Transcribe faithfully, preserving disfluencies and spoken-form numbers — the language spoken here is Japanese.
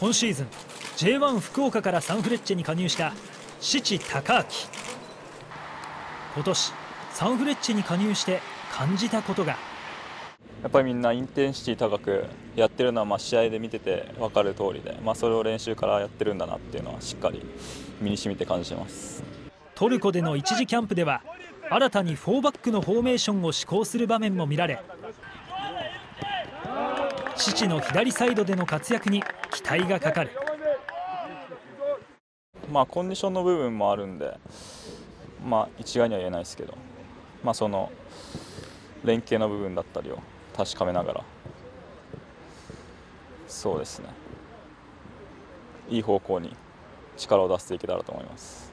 今シーズン ジェイワン 福岡からサンフレッチェに加入した七高明。今年サンフレッチェに加入して感じたことが、やっぱりみんなインテンシティ高くやってるのは、まあ試合で見てて分かる通りで、まあそれを練習からやってるんだなっていうのはしっかり身に染みて感じてます。トルコでの一時キャンプでは新たによんバックのフォーメーションを施行する場面も見られ、父の左サイドでの活躍に期待がかかる。まあコンディションの部分もあるんで、まあ一概には言えないですけど、まあその連携の部分だったりを確かめながら、そうですね、いい方向に力を出していけたらと思います。